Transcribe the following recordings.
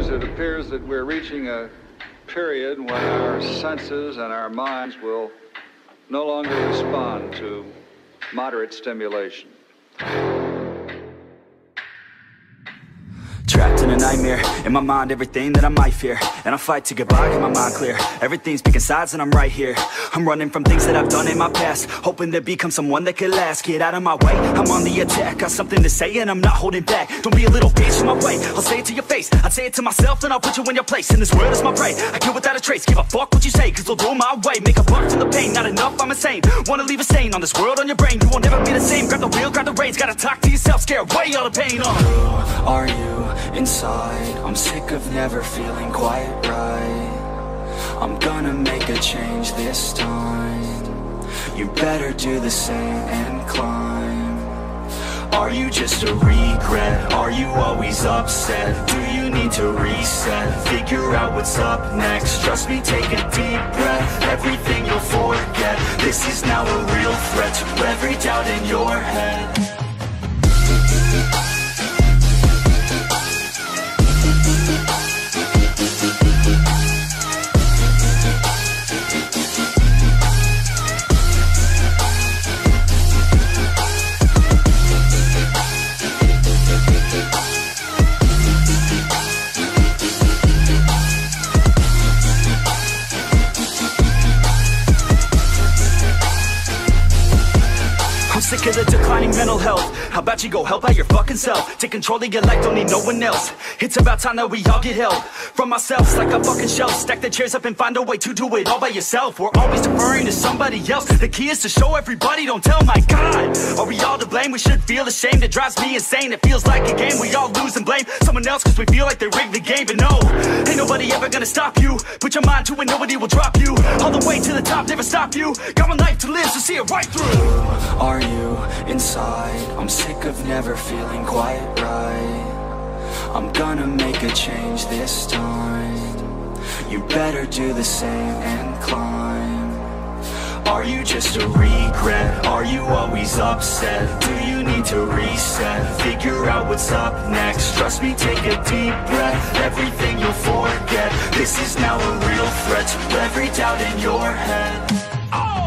times it appears that we're reaching a period when our senses and our minds will no longer respond to moderate stimulation. Trapped in a nightmare, in my mind everything that I might fear. And I fight to get by, get my mind clear. Everything's picking sides and I'm right here. I'm running from things that I've done in my past, hoping to become someone that could last. Get out of my way, I'm on the attack. Got something to say and I'm not holding back. Don't be a little bitch in my way, I'll say it to your face. I'd say it to myself, then I'll put you in your place. And this world is my prey, I kill without a trace. Give a fuck what you say, cause they'll go my way. Make a buck from the pain, not enough, I'm insane. Wanna leave a stain on this world, on your brain. You won't never be the same, grab the wheel, grab the reins. Gotta talk to yourself, scare away all the pain. Who are you? Inside, I'm sick of never feeling quite right. I'm gonna make a change this time. You better do the same and climb. Are you just a regret? Are you always upset? Do you need to reset? Figure out what's up next. Trust me, take a deep breath. Everything you'll forget. This is now a real threat to every doubt in your head. Sick of the declining mental health. How about you go help out your fucking self? Take control of your life, don't need no one else. It's about time that we all get help from ourselves, like a fucking shelf. Stack the chairs up and find a way to do it all by yourself. We're always deferring to somebody else. The key is to show everybody, don't tell. My God, are we all to blame? We should feel ashamed, it drives me insane. It feels like a game, we all lose and blame someone else cause we feel like they rigged the game. But no, ain't nobody ever gonna stop you. Put your mind to it, nobody will drop you. All the way to the top, never stop you. Got one life to live, so see it right through. Who are you? Inside, I'm sick of never feeling quite right. I'm gonna make a change this time. You better do the same and climb. Are you just a regret? Are you always upset? Do you need to reset? Figure out what's up next. Trust me, take a deep breath. Everything you'll forget. This is now a real threat to every doubt in your head. Oh!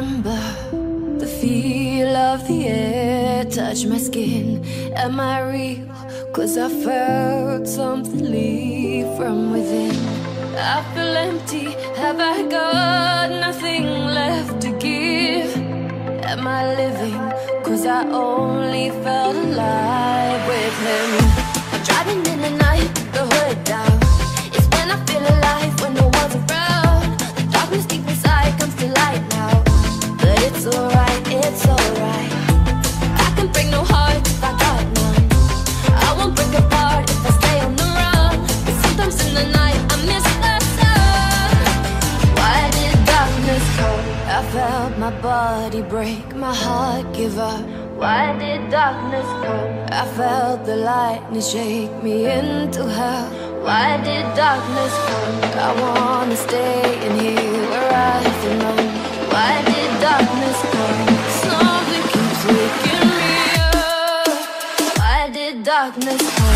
remember the feel of the air touch my skin. Am I real? 'Cause I felt something leave from within. I feel empty. Have I got nothing left to give? Am I living? 'Cause I only felt alive with him. I'm driving in the night, the hood down. It's when I feel alive, when no one's around. The darkness deep inside comes to light now. But it's alright, it's alright. I can break no heart if I got none. I won't break apart if I stay on the run. But sometimes in the night I miss the sun. Why did darkness come? I felt my body break, my heart give up. Why did darkness come? I felt the lightning shake me into hell. Why did darkness come? I wanna stay in here where I belong. Why did darkness come? Something keeps waking me up. Why did darkness come?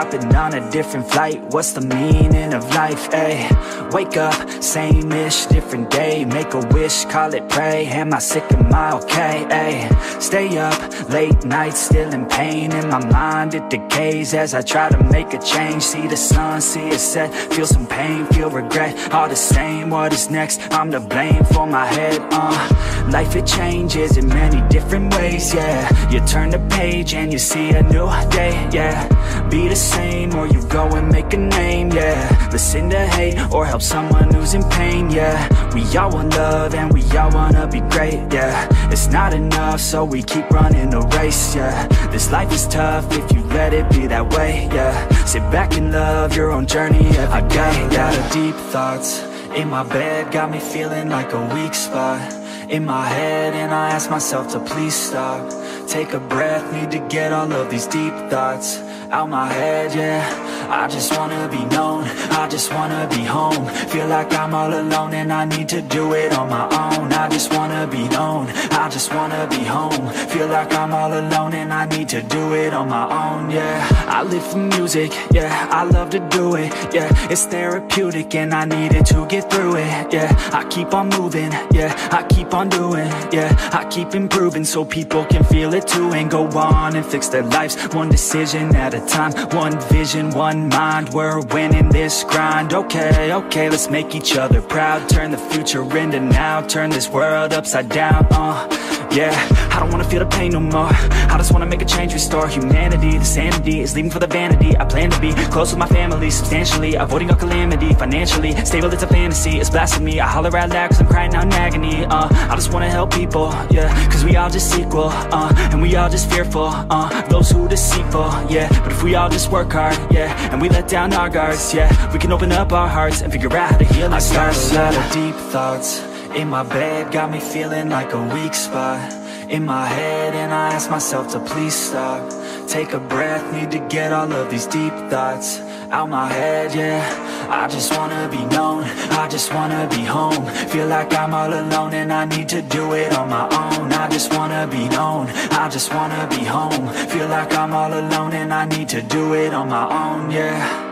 Hopping on a different flight, what's the meaning of life, ayy? Wake up, same-ish, different day. Make a wish, call it pray. Am I sick, am I okay, ayy? Stay up, late nights, still in pain. In my mind, it decays as I try to make a change. See the sun, see it set. Feel some pain, feel regret. All the same, what is next? I'm to blame for my head, Life, it changes in many different ways, yeah. You turn the page and you you see a new day, yeah. Be the same or you go and make a name, yeah. Listen to hate or help someone who's in pain, yeah. We all want love and we all wanna be great, yeah. It's not enough so we keep running the race, yeah. This life is tough if you let it be that way, yeah. Sit back and love your own journey every day, yeah. I got deep thoughts in my bed, got me feeling like a weak spot in my head, and I ask myself to please stop. Take a breath, need to get all of these deep thoughts out my head, yeah. I just wanna be known, I just wanna be home. Feel like I'm all alone and I need to do it on my own. I just wanna be known, I just wanna be home. Feel like I'm all alone and I need to do it on my own, yeah. I live for music, yeah, I love to do it, yeah. It's therapeutic and I needed to get through it, yeah. I keep on moving, yeah, I keep on doing, yeah. I keep improving so people can feel it too, and go on and fix their lives one decision at a time. One vision, one mind, we're winning this grind. Okay, okay, let's make each other proud. Turn the future into now, turn this world upside down, yeah. I don't wanna feel the pain no more, I just wanna make a change, restore humanity. The sanity is leaving for the vanity. I plan to be close with my family, substantially avoiding all calamity. Financially stable, it's a fantasy, it's blasphemy. I holler out loud cause I'm crying out in agony. I just wanna help people, yeah, cause we all just equal, and we all just fearful, those who deceitful, yeah. But if we all just work hard, yeah, and we let down our guards, yeah, we can open up our hearts and figure out how to heal ourselves. I got a lot of deep thoughts in my bed, got me feeling like a weak spot in my head, and I ask myself to please stop. Take a breath, need to get all of these deep thoughts out my head, yeah. I just wanna be known, I just wanna be home. Feel like I'm all alone and I need to do it on my own. I just wanna be known, I just wanna be home. Feel like I'm all alone and I need to do it on my own, yeah.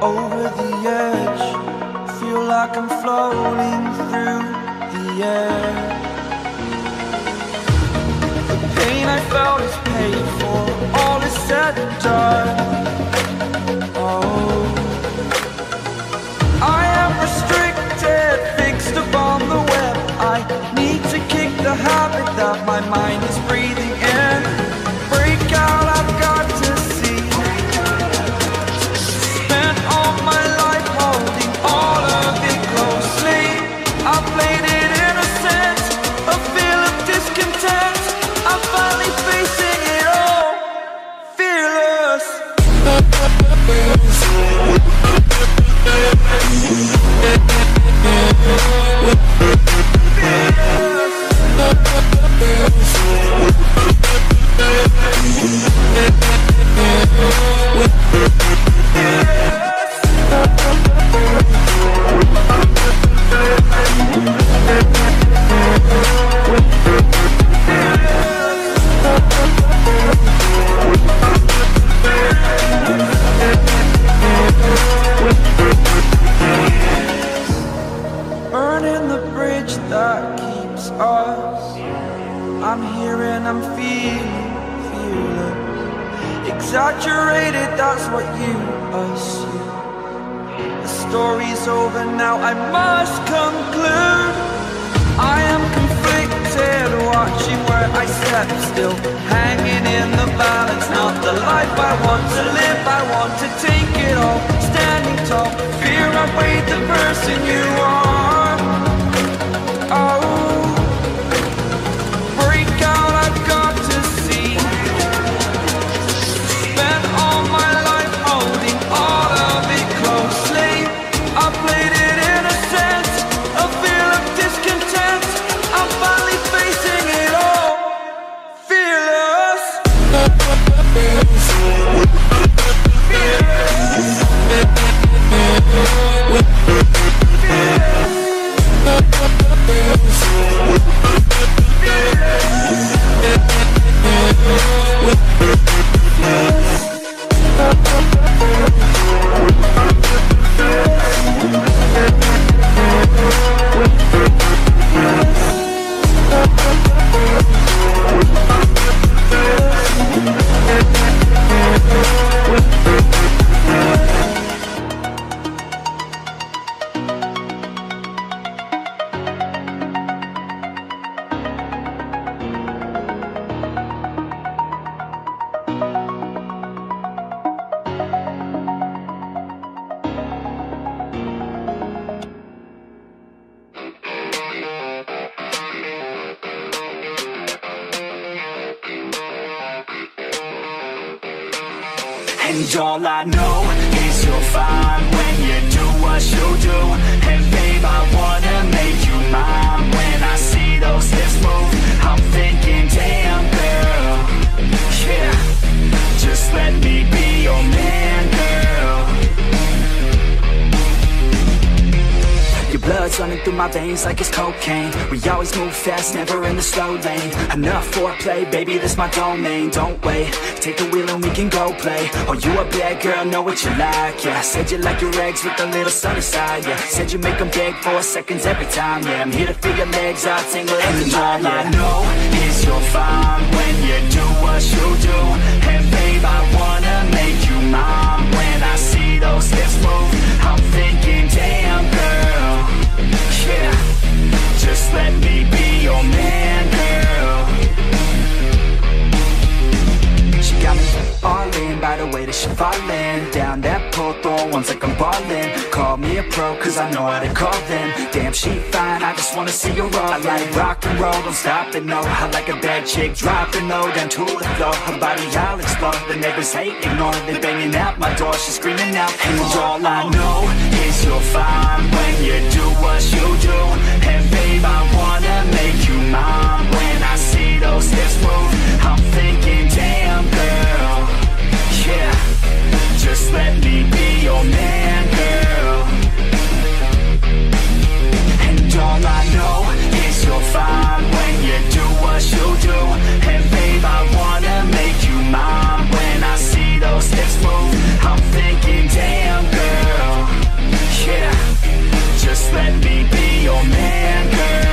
Over the edge, feel like I'm floating through the air. The pain I felt is paid for, all is said and done. Oh, I am restricted, fixed upon the web. I need to kick the habit that my mind is breathing in. Break out, I've got to see. Exaggerated, that's what you assume. The story's over now, I must conclude. I am conflicted, watching where I step still, hanging in the balance, not the life I want to live. I want to take it all, standing tall. Fear outweighed the person you are. Oh, And all I know is you'll find when you do what you do. And babe, I wanna make you mine. When I see those hips move, I'm thinking, damn girl, yeah. Just let me be your man, girl. Your blood's running through my veins like it's cocaine. We always move fast, never in the slow lane. Enough foreplay, baby, this my domain. Don't wait, take the wheel and we can go play. Oh, you a bad girl, know what you like, yeah. Said you like your eggs with a little sunny side, yeah. Said you make them beg 4 seconds every time, yeah. I'm here to feel your legs, I'll tingle every time, yeah. And all I know is you'll find when you do what you do. And babe, I wanna make you mine. When I see those hips move, I'm thinking, damn girl, yeah. Just let me be your man, girl. She got me all in by the way that she fallin'. Down that pole, throwin' ones like I'm ballin'. Call me a pro, cause I know how to call them. Damn, she fine, I just wanna see her roll. I like rock and roll, don't stop it, no. I like a bad chick, dropping low down to the floor. Her body, I'll explode. The neighbors hate, ignore. They banging out my door, she's screaming out. And all I know is you'll find when you do what you do. And babe, I wanna make you mine. When I see those hips move, I'm thinking, damn girl, yeah. Just let me be your man, girl. And all I know is you'll find when you do what you do. And babe, I wanna make you mine. When I see those hips move, I'm thinking, damn girl, yeah. Just let me be your man, girl.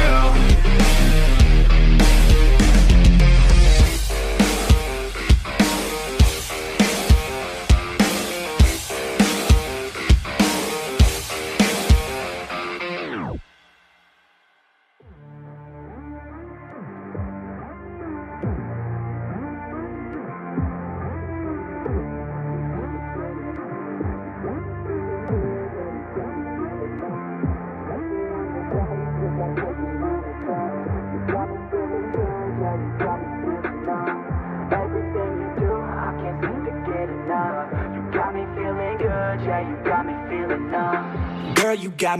Got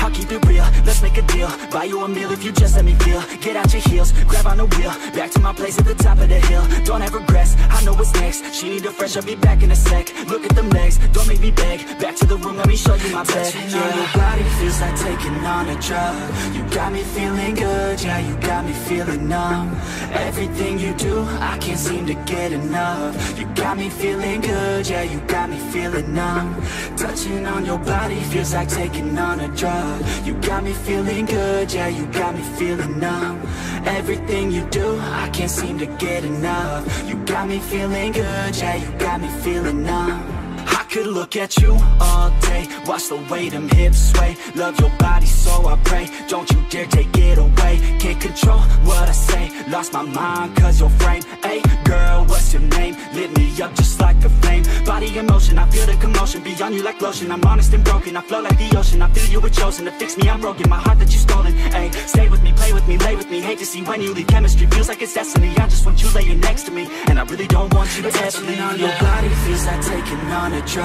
I'll keep it real, let's make a deal. Buy you a meal if you just let me feel. Get out your heels, grab on the wheel. Back to my place at the top of the hill. Don't have regrets, I know what's next. She need a fresh, I'll be back in a sec. Look at them legs, don't make me beg. Back to the room, let me show you my bed. Touching on your body feels like taking on a drug. You got me feeling good, yeah, you got me feeling numb. Everything you do, I can't seem to get enough. You got me feeling good, yeah, you got me feeling numb. Touching on your body feels like taking on a drug. You got me feeling good, yeah, you got me feeling numb. Everything you do, I can't seem to get enough. You got me feeling good, yeah, you got me feeling numb. I could look at you all day, watch the way them hips sway. Love your body so I pray, don't you dare take it away. Can't control what I say, lost my mind cause your frame. Hey girl, what's your name? Lit me up just like a flame. Body in motion, I feel the commotion. Beyond you like lotion, I'm honest and broken. I flow like the ocean, I feel you were chosen. To fix me, I'm broken, my heart that you stolen. Hey, stay with me, play with me, lay with me. Hate to see when you leave, chemistry feels like it's destiny. I just want you laying next to me, and I really don't want you to ever leave. On your body feels like taking on a drug.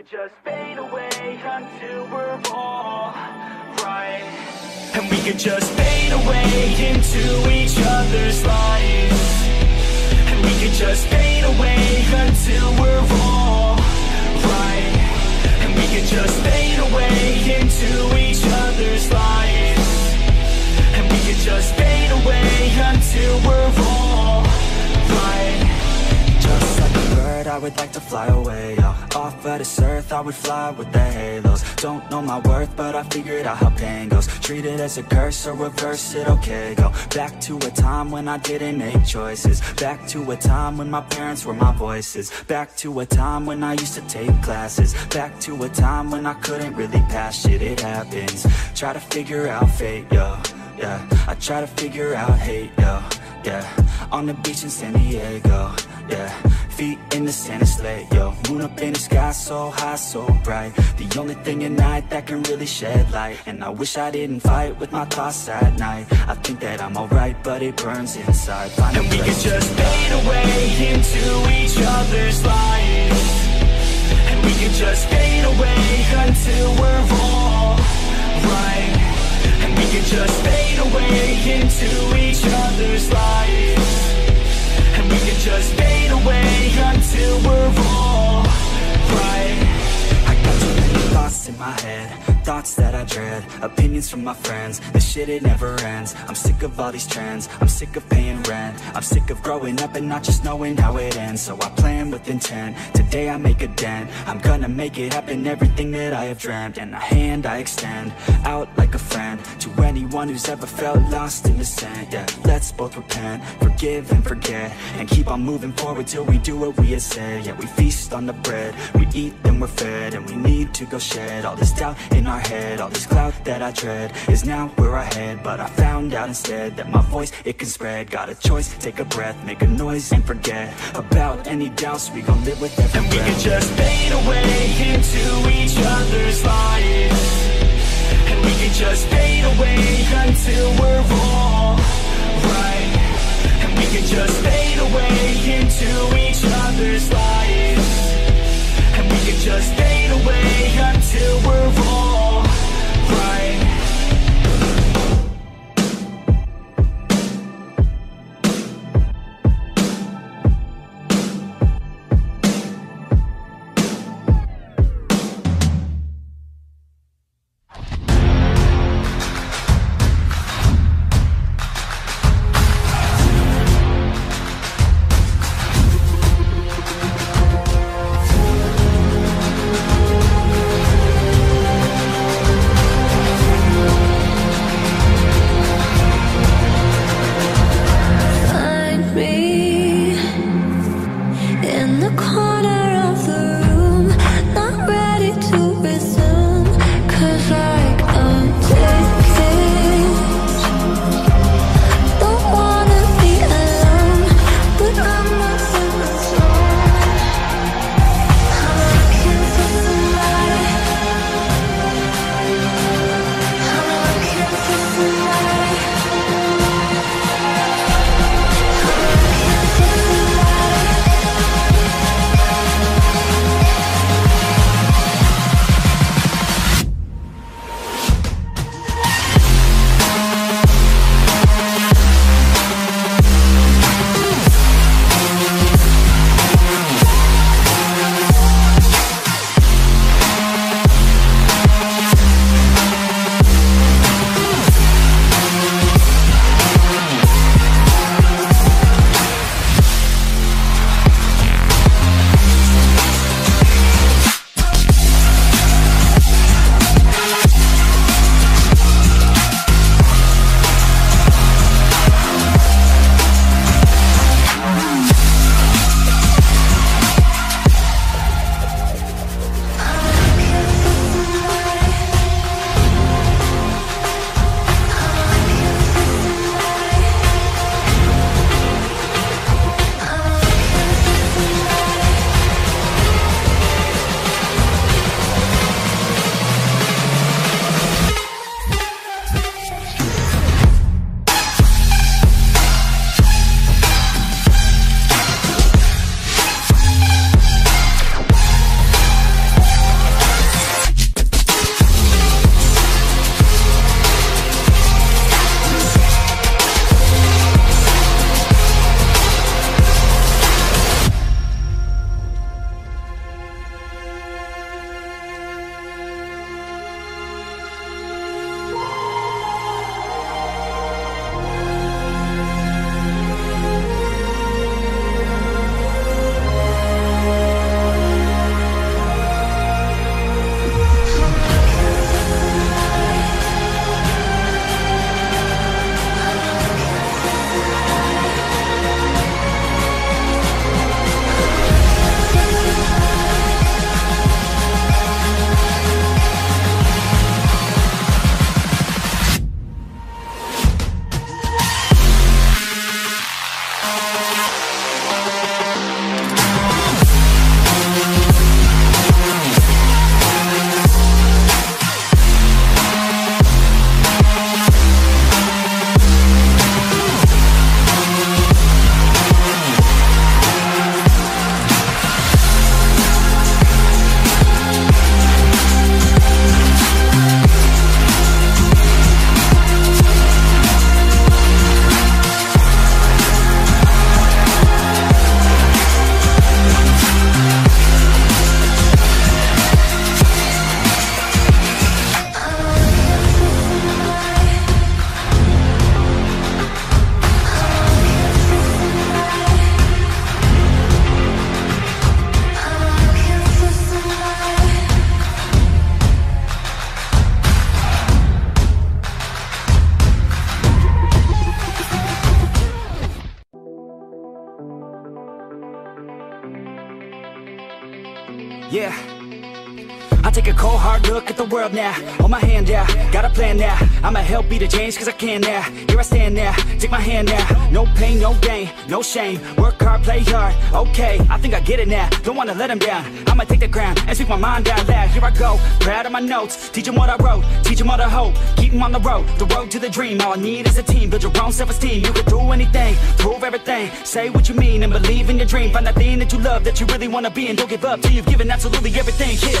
could just fade away until we're all right. And we could just fade away into each other's lives. And we could just fade away until we're all right. And we could just fade away into each other's lives. And we could just fade away until we're all right. I would like to fly away, yeah. Off of this earth, I would fly with the halos. Don't know my worth, but I figured out how pain goes. Treat it as a curse or reverse it, okay, go. Back to a time when I didn't make choices. Back to a time when my parents were my voices. Back to a time when I used to take classes. Back to a time when I couldn't really pass shit, it happens. Try to figure out fate, yo, yeah. I try to figure out hate, yo, yeah. On the beach in San Diego, yeah. Feet in the sand is late, yo. Moon up in the sky, so high, so bright. The only thing at night that can really shed light. And I wish I didn't fight with my thoughts at night. I think that I'm alright, but it burns inside. And we could just fade away into each other's lives. And we could just fade away until we're all right. And we could just fade away into each other's lives. We can just fade away until we're all right. I got too many thoughts in my head, thoughts that I dread, opinions from my friends, this shit it never ends. I'm sick of all these trends, I'm sick of paying rent, I'm sick of growing up and not just knowing how it ends. So I plan with intent, today I make a dent, I'm gonna make it happen, everything that I have dreamt. And a hand I extend, out like a friend, to anyone who's ever felt lost in the sand, yeah. Let's both repent, forgive and forget, and keep on moving forward till we do what we had said. Yeah, we feast on the bread, we eat then we're fed, and we need to go shed all this doubt in our head. All this cloud that I dread is now where I head, but I found out instead that my voice, it can spread. Got a choice, take a breath, make a noise and forget about any doubts, we gon' live with every breath. And we can just fade away into each other's lives. And we can just fade away until we're all right. And we can just fade away into each other's lives. And we can just fade away until we're all right. Yeah, I take a cold hard look at the world now. Hold my hand out, got a plan now. I'ma help be the change cause I can now. Here I stand now, take my hand now. No pain, no gain, no shame. Work hard, play hard, okay. I think I get it now, don't wanna let them down. I'ma take the ground and speak my mind out loud. Here I go, proud of my notes. Teach them what I wrote, teach them all the hope. Keep them on the road to the dream. All I need is a team, build your own self-esteem. You can do anything, prove everything. Say what you mean and believe in your dream. Find that thing that you love, that you really wanna be. And don't give up till you've given absolutely everything. Yeah.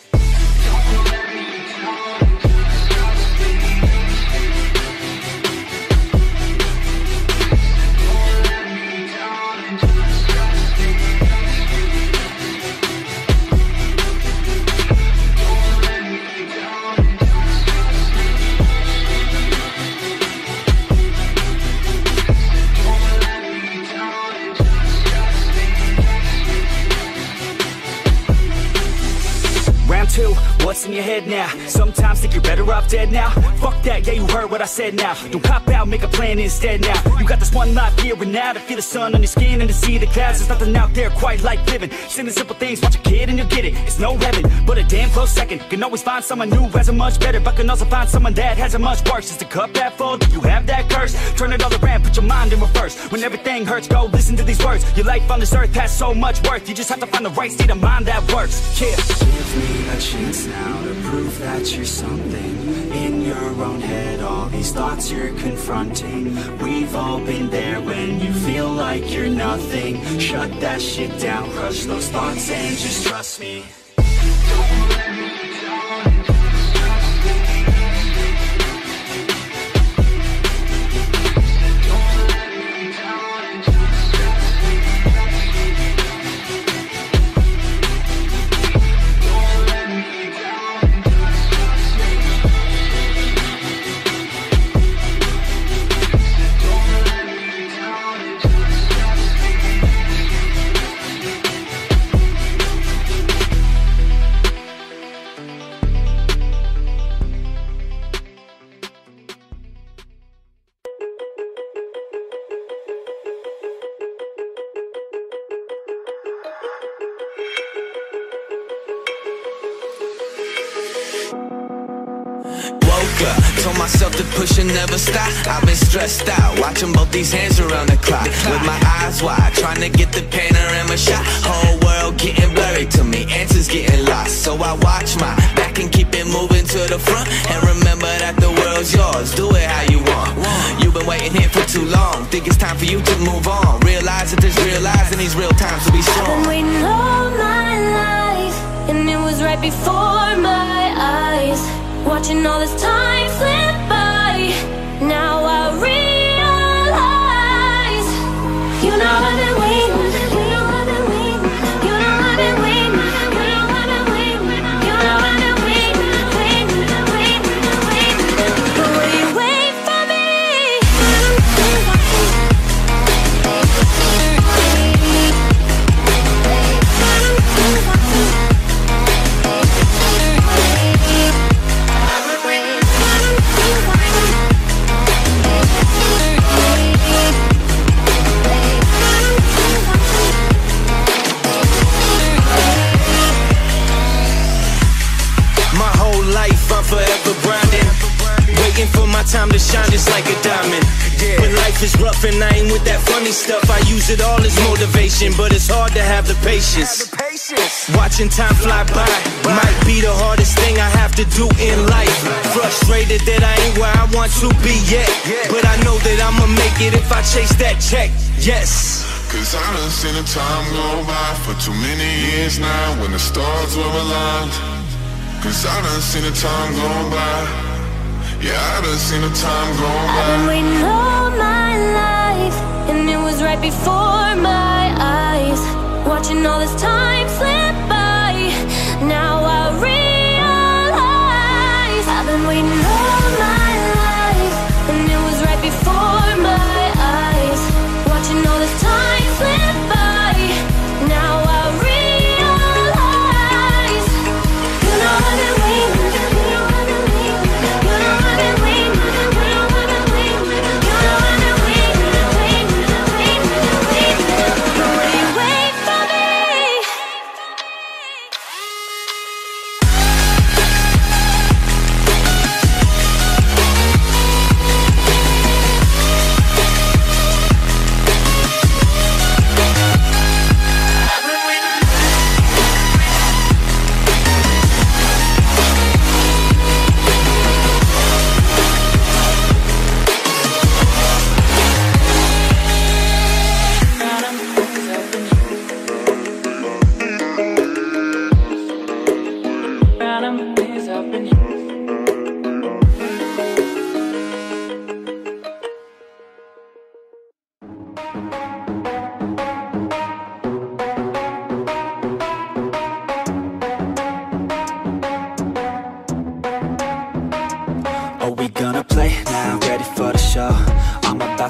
What's in your head now? Sometimes think you're better off dead now. Fuck that, yeah, you heard what I said now. Don't pop out, make a plan instead now. You got this one life here and now. To feel the sun on your skin and to see the clouds. There's nothing out there quite like living. Sending simple things, watch a kid and you'll get it. It's no heaven, but a damn close second. Can always find someone new has it much better, but can also find someone that has it much worse. Is the cup half full? Do you have that curse? Turn it all around, put your mind in reverse. When everything hurts, go listen to these words. Your life on this earth has so much worth. You just have to find the right state of mind that works. Yeah. Give me a chance now to prove that you're something. In your own head, all these thoughts you're confronting. We've all been there when you feel like you're nothing. Shut that shit down, crush those thoughts and just trust me. Don't let me down. Told myself to push and never stop. I've been stressed out, watching both these hands around the clock. With my eyes wide, trying to get the panorama shot. Whole world getting blurry to me, answers getting lost. So I watch my back and keep it moving to the front. And remember that the world's yours, do it how you want. You've been waiting here for too long, think it's time for you to move on. Realize that there's real lies in these real times, so be strong. I've been waiting all my life, and it was right before my eyes. Watching all this time slip by, now I realize. You know I've been waiting, you know I've been waiting, you know I've been waiting, you know I've been waiting, you know I've been waiting, waiting, waiting, waiting. But will you wait for me? For my time to shine just like a diamond, yeah. But life is rough and I ain't with that funny stuff. I use it all as motivation, but it's hard to have the patience. Watching time fly by might be the hardest thing I have to do in life. Frustrated that I ain't where I want to be yet, but I know that I'ma make it if I chase that check, yes. Cause I done seen the time go by for too many years now, when the stars were aligned. Cause I done seen the time go by. Yeah, I done seen the time go by. I've been waiting all my life, and it was right before my eyes. Watching all this time slip by, now I realize. I've been waiting all my life, and it was right before my eyes. Watching all this time slip by, now I realize.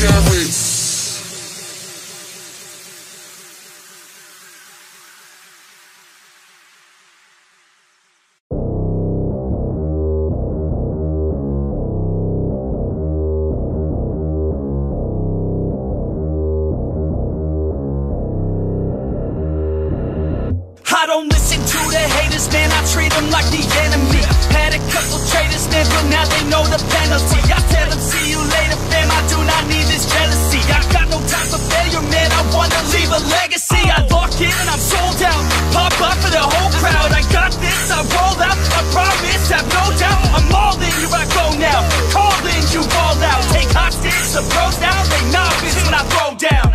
carrots. I don't listen to the haters, man, I treat them like the enemy. Had a couple traitors, man, but now they know the penalty. I tell them, see you later, fam, I do not need this jealousy. I got no time for failure, man, I wanna leave a legacy. I lock in and I'm sold out, pop up for the whole crowd. I got this, I roll out, I promise, I've no doubt. I'm all in, here I go now, call in, you all out. Take hostages, the bros out, they novice when I throw down.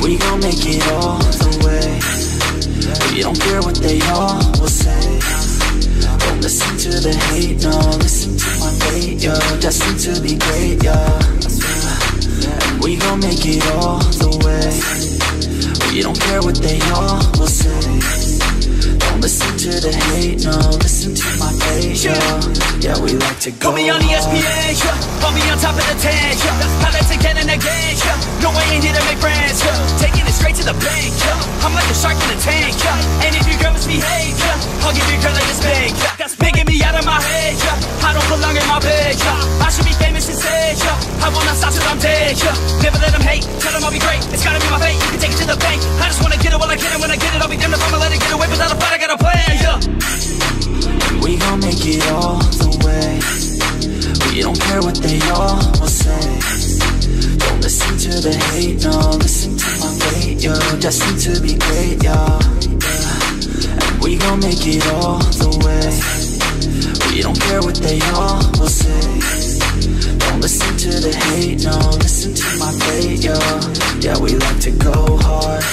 We gon' make it all the way. You don't care what they all will say. Don't listen to the hate, no. Listen to my fate, yo. Destined to be great, yo. And we gon' make it all the way. You don't care what they all will say. Don't listen to the hate, no. Listen to my fate, yo. Yeah, we like to go. Put me on the ESPN, yeah. Put me on top of the 10, yeah. Pilots again and again, yeah. No, I ain't here to make friends, yeah. Taking it straight to the bank, yeah. I'm like a shark in a tank, yeah. And if your girl misbehave, yeah, I'll give your girl like a spank, yeah. That's making me out of my head, yeah. I don't belong in my bed, yeah. I should be famous instead, yeah. I will not stop till I'm dead, yeah. Never let them hate, tell them I'll be great. It's gotta be my fate, you can take it to the bank. I just wanna get it while I get it, when I get it I'll be damned if I'ma let it get away. Without a fight I gotta play, yeah. We gon' make it all the way. We don't care what they all will say. Don't listen to the hate, no. Listen to my fate, yo. Destined to be great, yo. And we gon' make it all the way. We don't care what they all will say. Don't listen to the hate, no. Listen to my fate, yo. Yeah, we like to go hard.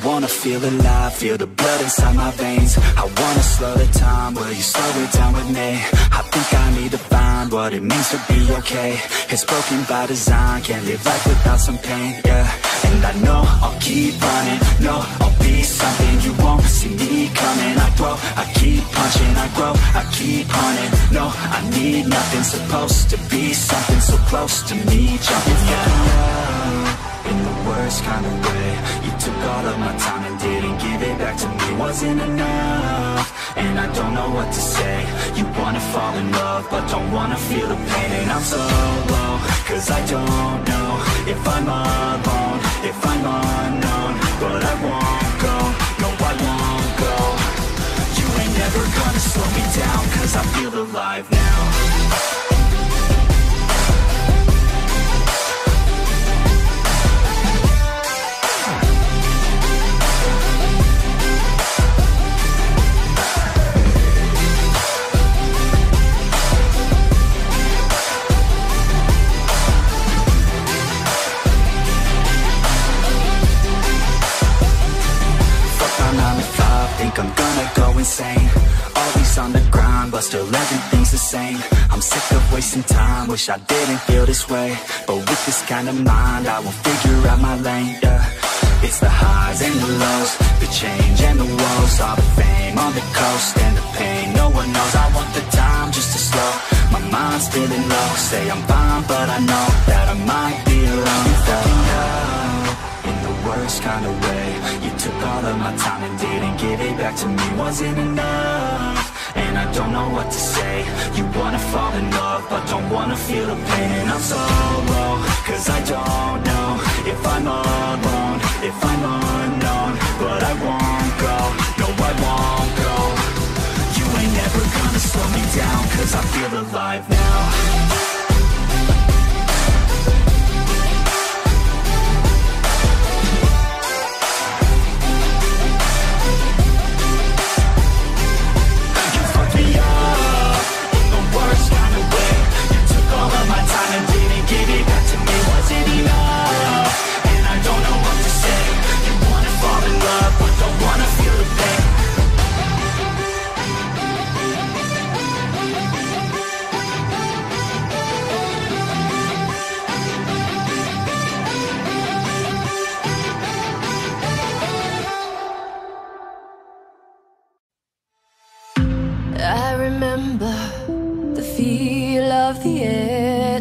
I wanna feel alive, feel the blood inside my veins. I wanna slow the time, will you slow it down with me? I think I need to find what it means to be okay. It's broken by design, can't live life without some pain, yeah. And I know I'll keep running, no, I'll be something. You won't see me coming, I grow, I keep punching. I grow, I keep hunting, no, I need nothing. Supposed to be something so close to me, jumping, yeah. In the worst kind of way, you took all of my time and didn't give it back to me. Wasn't enough, and I don't know what to say. You wanna fall in love, but don't wanna feel the pain. And I'm so low, cause I don't know if I'm alone, if I'm unknown. But I won't go, no I won't go. You ain't never gonna slow me down, cause I feel alive now. I'm gonna go insane, always on the grind, but still everything's the same. I'm sick of wasting time, wish I didn't feel this way. But with this kind of mind, I will figure out my lane, yeah. It's the highs and the lows, the change and the woes. All the fame on the coast and the pain, no one knows. I want the time just to slow, my mind's feeling low. Say I'm fine, but I know that I might be alone, though. Worst kind of way, you took all of my time and didn't give it back to me. Wasn't enough, and I don't know what to say. You wanna fall in love, but don't wanna feel the pain. And I'm so low, cause I don't know if I'm alone, if I'm unknown. But I won't go, no I won't go. You ain't never gonna slow me down, cause I feel alive now.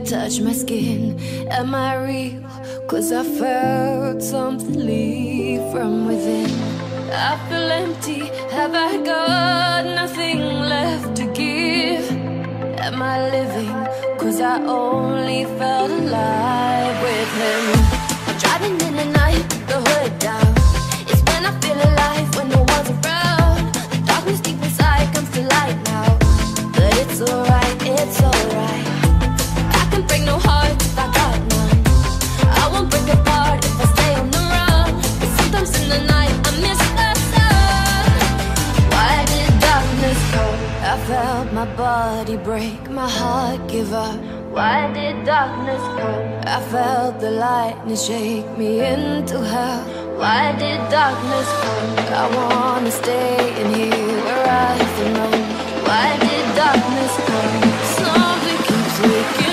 Touch my skin, am I real? Cause I felt something leave from within. I feel empty, have I got nothing left to give? Am I living? Cause I only felt alive with him. Driving in the night, the hood down. It's when I feel alive, when no one's around. The darkness deep inside comes to light now. But it's alright, it's alright. Break no heart if I got none. I won't break apart if I stay on the run. Cause sometimes in the night I miss the sun. Why did darkness come? I felt my body break, my heart give up. Why did darkness come? I felt the lightning shake me into hell. Why did darkness come? I wanna stay in here where I belong. Why did darkness come? Something keeps waking.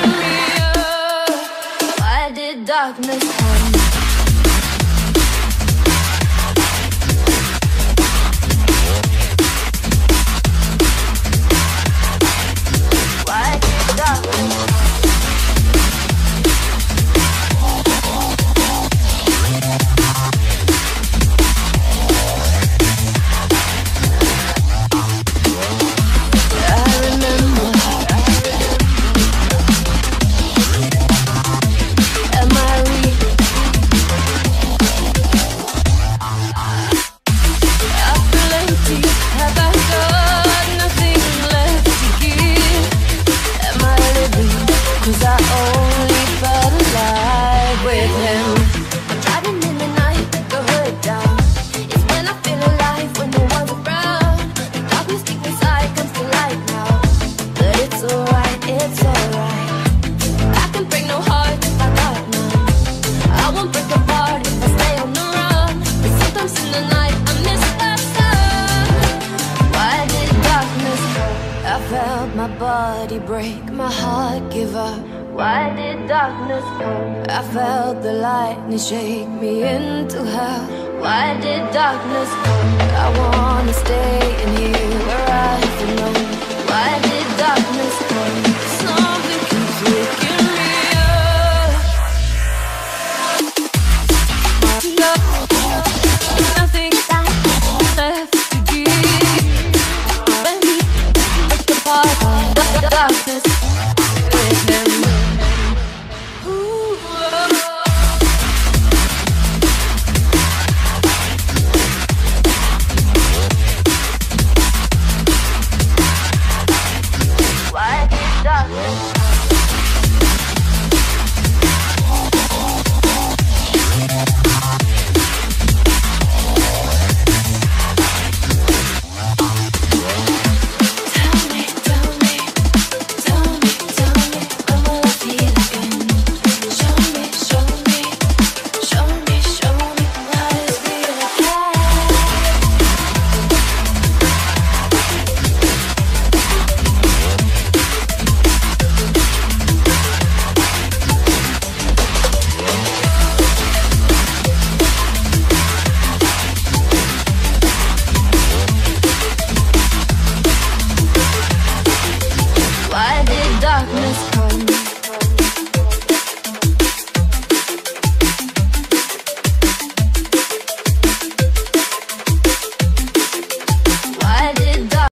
Darkness comes. Why did darkness come? I remember. Am I real? felt my body break, my heart give up. Why did darkness come? I felt the lightning shake me into hell. Why did darkness come? I wanna stay in here where I belong. Why did darkness come? Something keeps waking me up. Nothing left to give. Darkness.